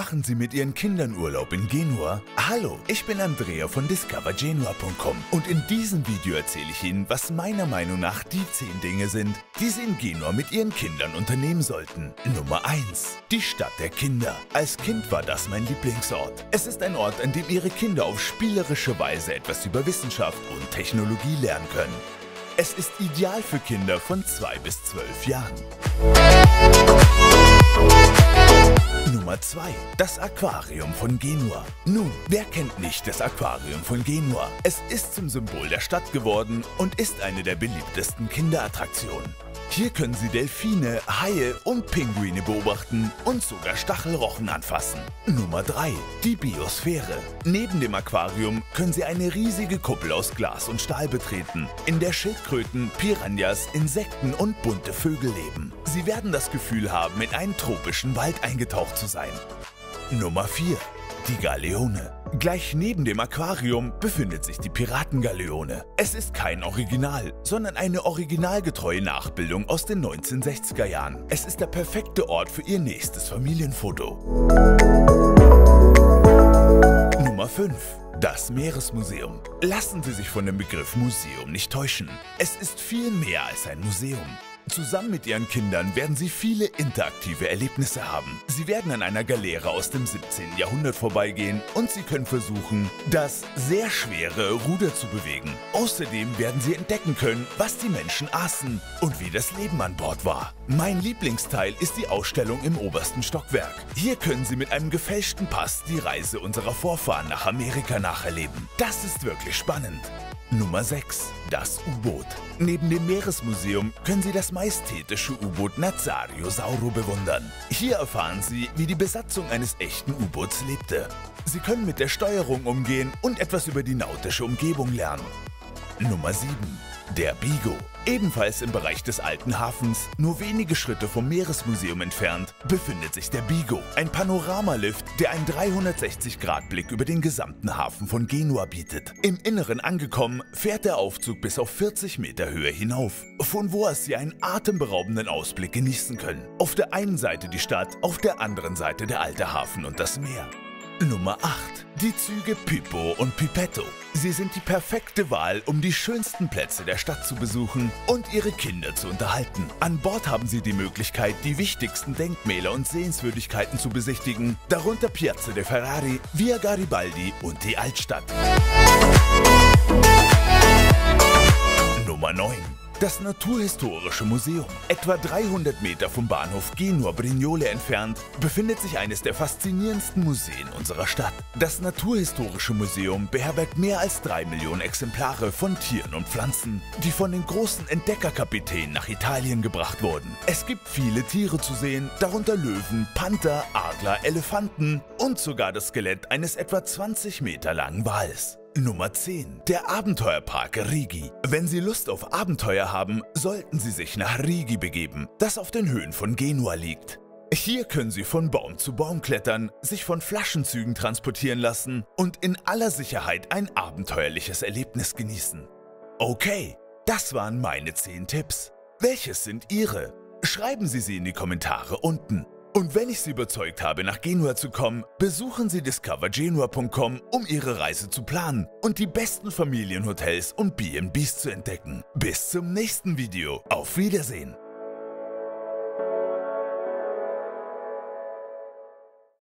Machen Sie mit Ihren Kindern Urlaub in Genua? Hallo, ich bin Andrea von discovergenoa.com und in diesem Video erzähle ich Ihnen, was meiner Meinung nach die 10 Dinge sind, die Sie in Genua mit Ihren Kindern unternehmen sollten. Nummer 1. Die Stadt der Kinder. Als Kind war das mein Lieblingsort. Es ist ein Ort, an dem Ihre Kinder auf spielerische Weise etwas über Wissenschaft und Technologie lernen können. Es ist ideal für Kinder von 2 bis 12 Jahren. Nummer 2. Das Aquarium von Genua. Nun, wer kennt nicht das Aquarium von Genua? Es ist zum Symbol der Stadt geworden und ist eine der beliebtesten Kinderattraktionen. Hier können Sie Delfine, Haie und Pinguine beobachten und sogar Stachelrochen anfassen. Nummer 3. Die Biosphäre. Neben dem Aquarium können Sie eine riesige Kuppel aus Glas und Stahl betreten, in der Schildkröten, Piranhas, Insekten und bunte Vögel leben. Sie werden das Gefühl haben, in einen tropischen Wald eingetaucht zu sein. Nummer 4. Die Galeone. Gleich neben dem Aquarium befindet sich die Piratengaleone. Es ist kein Original, sondern eine originalgetreue Nachbildung aus den 1960er Jahren. Es ist der perfekte Ort für Ihr nächstes Familienfoto. Nummer 5. Das Meeresmuseum. Lassen Sie sich von dem Begriff Museum nicht täuschen. Es ist viel mehr als ein Museum. Zusammen mit Ihren Kindern werden Sie viele interaktive Erlebnisse haben. Sie werden an einer Galeere aus dem 17. Jahrhundert vorbeigehen und Sie können versuchen, das sehr schwere Ruder zu bewegen. Außerdem werden Sie entdecken können, was die Menschen aßen und wie das Leben an Bord war. Mein Lieblingsteil ist die Ausstellung im obersten Stockwerk. Hier können Sie mit einem gefälschten Pass die Reise unserer Vorfahren nach Amerika nacherleben. Das ist wirklich spannend. Nummer 6. Das U-Boot. Neben dem Meeresmuseum können Sie das majestätische U-Boot Nazario Sauro bewundern. Hier erfahren Sie, wie die Besatzung eines echten U-Boots lebte. Sie können mit der Steuerung umgehen und etwas über die nautische Umgebung lernen. Nummer 7. Der Bigo. Ebenfalls im Bereich des alten Hafens, nur wenige Schritte vom Meeresmuseum entfernt, befindet sich der Bigo, ein Panoramalift, der einen 360-Grad-Blick über den gesamten Hafen von Genua bietet. Im Inneren angekommen, fährt der Aufzug bis auf 40 Meter Höhe hinauf, von wo aus Sie einen atemberaubenden Ausblick genießen können. Auf der einen Seite die Stadt, auf der anderen Seite der alte Hafen und das Meer. Nummer 8. Die Züge Pippo und Pipetto. Sie sind die perfekte Wahl, um die schönsten Plätze der Stadt zu besuchen und Ihre Kinder zu unterhalten. An Bord haben Sie die Möglichkeit, die wichtigsten Denkmäler und Sehenswürdigkeiten zu besichtigen, darunter Piazza de Ferrari, Via Garibaldi und die Altstadt. Nummer 9. Das Naturhistorische Museum. Etwa 300 Meter vom Bahnhof Genua-Brignole entfernt befindet sich eines der faszinierendsten Museen unserer Stadt. Das Naturhistorische Museum beherbergt mehr als 3 Millionen Exemplare von Tieren und Pflanzen, die von den großen Entdeckerkapitänen nach Italien gebracht wurden. Es gibt viele Tiere zu sehen, darunter Löwen, Panther, Adler, Elefanten und sogar das Skelett eines etwa 20 Meter langen Wals. Nummer 10. Der Abenteuerpark Rigi. Wenn Sie Lust auf Abenteuer haben, sollten Sie sich nach Rigi begeben, das auf den Höhen von Genua liegt. Hier können Sie von Baum zu Baum klettern, sich von Flaschenzügen transportieren lassen und in aller Sicherheit ein abenteuerliches Erlebnis genießen. Okay, das waren meine 10 Tipps. Welches sind Ihre? Schreiben Sie sie in die Kommentare unten. Und wenn ich Sie überzeugt habe, nach Genua zu kommen, besuchen Sie discovergenua.com, um Ihre Reise zu planen und die besten Familienhotels und B&Bs zu entdecken. Bis zum nächsten Video. Auf Wiedersehen.